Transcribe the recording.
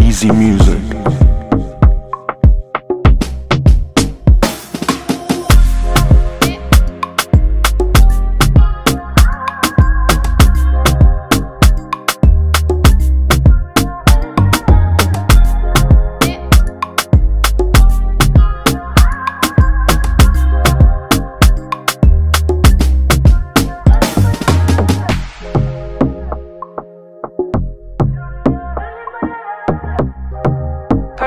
Easy music.